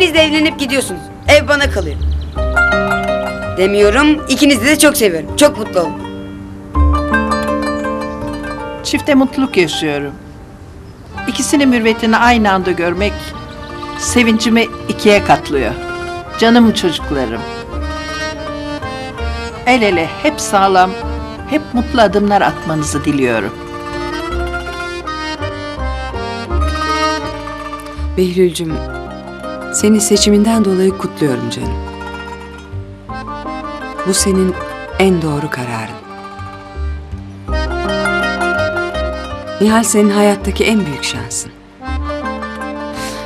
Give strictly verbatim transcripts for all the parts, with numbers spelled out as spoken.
İkiniz de evlenip gidiyorsunuz. Ev bana kalıyor. Demiyorum, ikinizi de çok seviyorum. Çok mutlu olun. Çifte mutluluk yaşıyorum. İkisinin mürvetini aynı anda görmek sevincimi ikiye katlıyor. Canım çocuklarım. El ele hep sağlam, hep mutlu adımlar atmanızı diliyorum. Behlül'cüm, seni seçiminden dolayı kutluyorum canım. Bu senin en doğru kararın. Nihal senin hayattaki en büyük şansın.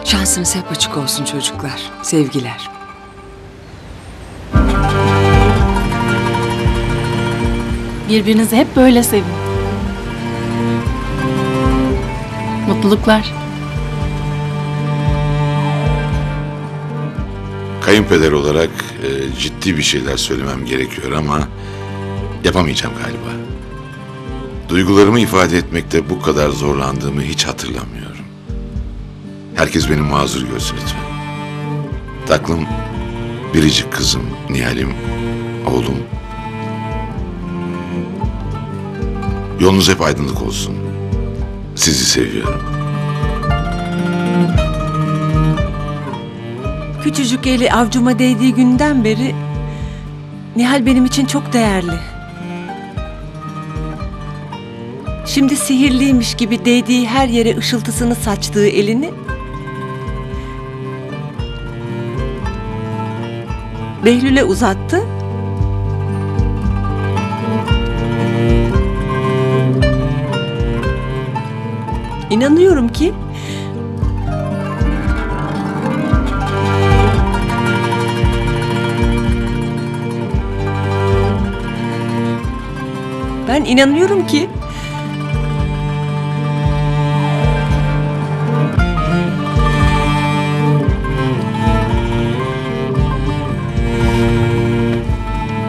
Şansınız hep açık olsun çocuklar. Sevgiler. Birbirinizi hep böyle sevin. Mutluluklar. Kayınpeder olarak e, ciddi bir şeyler söylemem gerekiyor ama yapamayacağım galiba. Duygularımı ifade etmekte bu kadar zorlandığımı hiç hatırlamıyorum. Herkes beni mazur görsün lütfen. Taklım, biricik kızım, Nihal'im, oğlum. Yolunuz hep aydınlık olsun. Sizi seviyorum. Küçücük eli avcuma değdiği günden beri Nihal benim için çok değerli. Şimdi sihirliymiş gibi değdiği her yere ışıltısını saçtığı elini Behlül'e uzattı. İnanıyorum ki Ben inanıyorum ki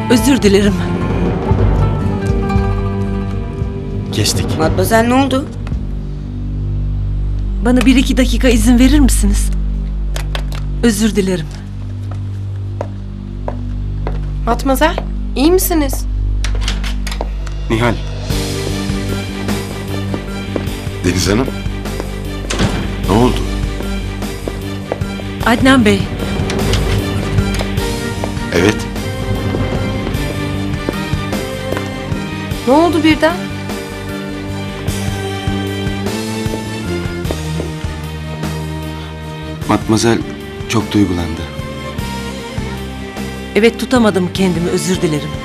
özür dilerim. Kestik. Matmazel, ne oldu? Bana bir iki dakika izin verir misiniz? Özür dilerim. Matmazel, iyi misiniz? Nihal. Deniz Hanım. Ne oldu? Adnan Bey. Evet. Ne oldu birden? Matmazel çok duygulandı. Evet, tutamadım kendimi, özür dilerim.